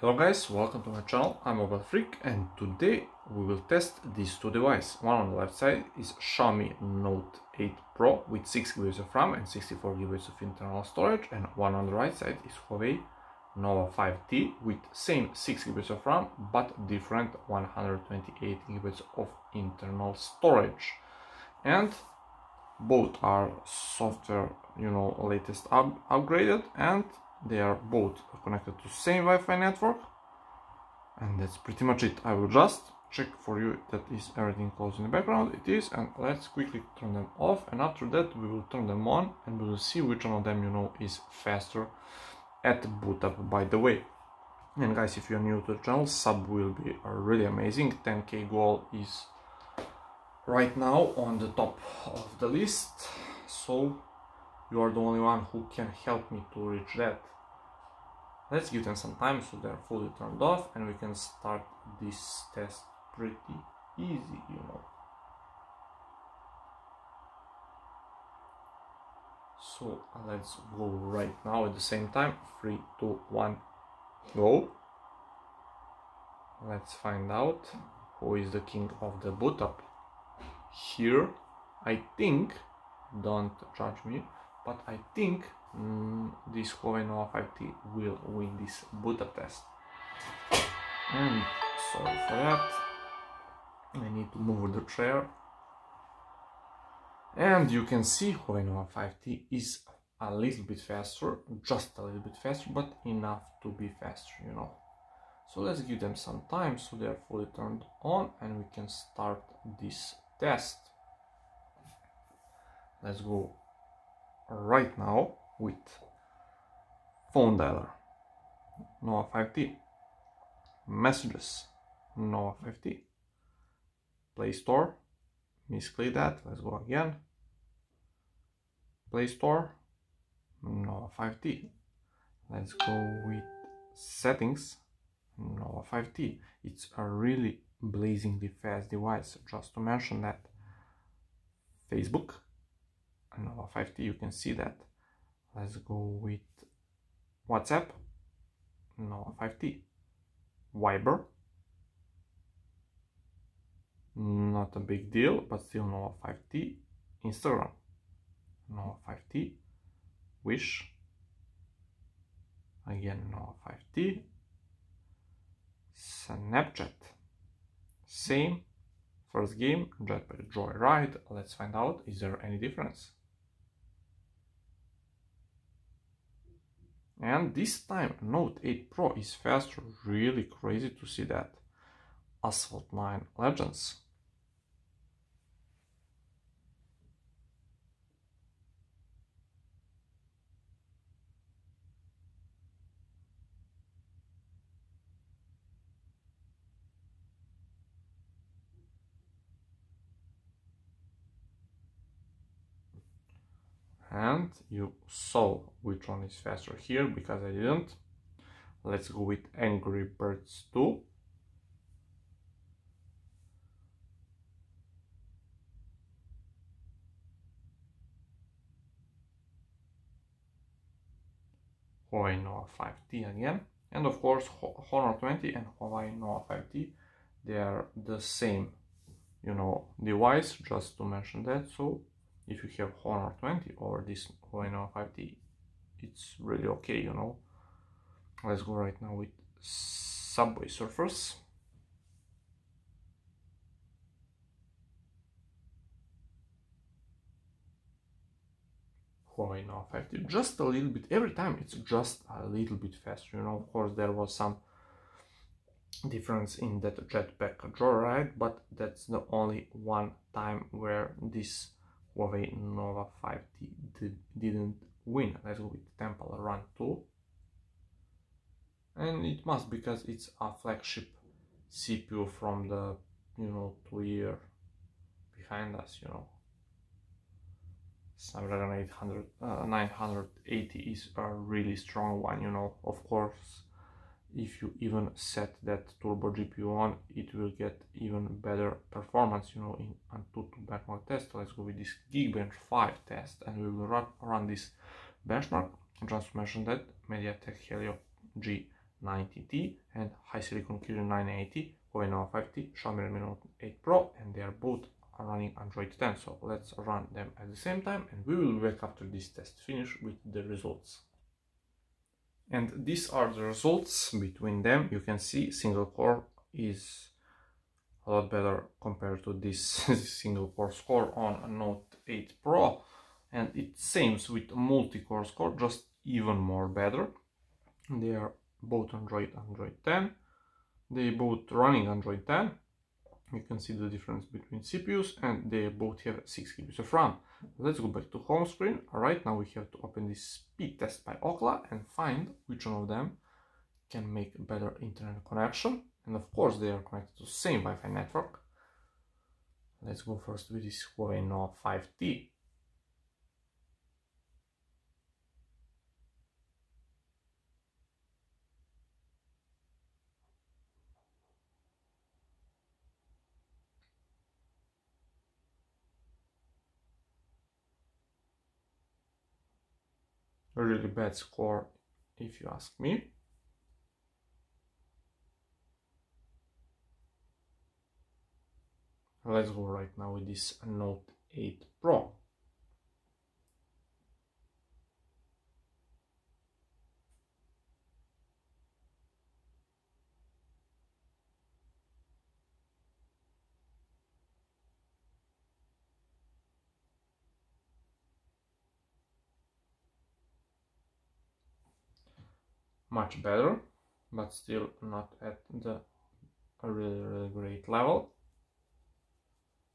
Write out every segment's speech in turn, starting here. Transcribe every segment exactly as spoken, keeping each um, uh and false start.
Hello guys, welcome to my channel. I'm Mobile Freak, and today we will test these two devices. One on the left side is Xiaomi Note eight Pro with six gigabytes of RAM and sixty-four gigabytes of internal storage, and one on the right side is Huawei Nova five T with same six gigabytes of RAM but different one hundred twenty-eight gigabytes of internal storage. And both are software, you know, latest up upgraded, and they are both connected to same Wi-Fi network, and that's pretty much it. I will just check for you that is everything closed in the background. It is, and let's quickly turn them off, and after that we will turn them on and we will see which one of them, you know, is faster at boot up, by the way. And guys, if you are new to the channel, sub will be really amazing. ten K goal is right now on the top of the list, so you are the only one who can help me to reach that. Let's give them some time so they're fully turned off and we can start this test pretty easy, you know. So let's go right now at the same time. Three, two, one, go. Let's find out who is the king of the boot up here. I think, don't judge me, but I think mm, this Huawei Nova five T will win this boot up test. And sorry for that, I need to move the chair. And you can see Huawei Nova five T is a little bit faster, just a little bit faster, but enough to be faster, you know. So let's give them some time so they are fully turned on and we can start this test. Let's go right now with phone dialer, Nova five T, messages, Nova five T, Play Store, misclick that, let's go again, Play Store, Nova five T, let's go with settings, Nova five T. It's a really blazingly fast device, just to mention that. Facebook, Nova five T, you can see that. Let's go with WhatsApp, Nova five T, Viber, not a big deal, but still Nova five T, Instagram, Nova five T, Wish, again Nova five T, Snapchat, same. First game, Jetpack Joyride. Let's find out, is there any difference? And this time Note eight Pro is faster, really crazy to see that. Asphalt nine Legends. And you saw which one is faster here, because I didn't. Let's go with Angry Birds two. Huawei Nova five T again. And of course, Honor twenty and Huawei Nova five T, they are the same, you know, device, just to mention that. So if you have Honor twenty or this Huawei Nova five T, it's really okay, you know. Let's go right now with Subway Surfers. Huawei Nova five T, just a little bit, every time it's just a little bit faster, you know. Of course, there was some difference in that Jetpack Joyride, but that's the only one time where this Huawei Nova five T did, didn't win. Let's go with Temple Run two. And it must, because it's a flagship C P U from the, you know, two year behind us, you know. Snapdragon nine hundred eighty is a really strong one, you know. Of course, if you even set that turbo G P U on, it will get even better performance, you know, in a two to benchmark test. Let's go with this Geekbench five test, and we will run, run this benchmark. Just to mention that, MediaTek Helio nine eighty T and high silicon Kirin nine eighty, Huawei Nova five T, Xiaomi Redmi Note eight Pro, and they are both running Android ten, so let's run them at the same time and we will wake up to this test finish with the results. And these are the results between them. You can see single core is a lot better compared to this single core score on Note eight Pro, and it seems with multi-core score just even more better. They are both Android Android ten, they both running Android ten. You can see the difference between C P Us, and they both have six gigabytes of RAM. Let's go back to home screen. Right now we have to open this speed test by Ookla and find which one of them can make a better internet connection. And of course they are connected to the same Wi-Fi network. Let's go first with this Huawei Nova five T. A really bad score if you ask me. Let's go right now with this Note eight Pro. Much better, but still not at the really, really great level.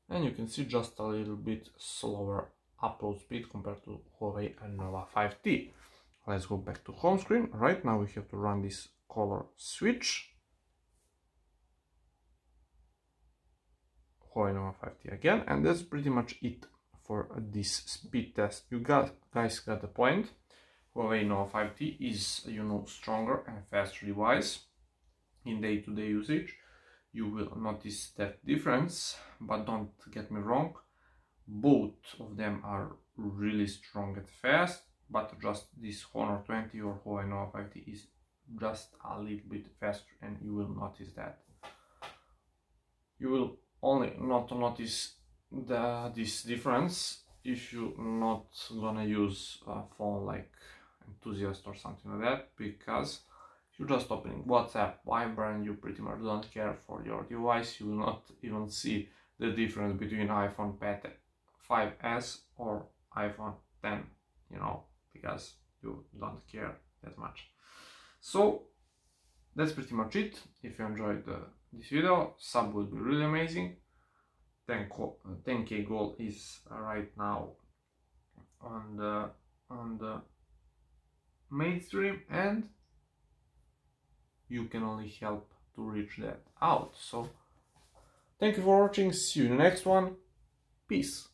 And you can see just a little bit slower upload speed compared to Huawei and Nova five T. Let's go back to home screen. Right now we have to run this Color Switch, Huawei Nova five T again, and that's pretty much it for this speed test. You guys got the point. Huawei Nova five T is, you know, stronger and faster device. In day-to-day usage, you will notice that difference, but don't get me wrong, both of them are really strong and fast, but just this Honor twenty or Huawei Nova five T is just a little bit faster, and you will notice that. You will only not notice the, this difference if you're not gonna use a phone like Enthusiast or something like that, because you're just opening WhatsApp, Viber, and you pretty much don't care for your device. You will not even see the difference between iPhone five S or iPhone ten, you know, because you don't care that much. So that's pretty much it. If you enjoyed uh, this video, sub would be really amazing. ten K goal is right now on the on the mainstream, and you can only help to reach that out. So thank you for watching, see you in the next one, peace.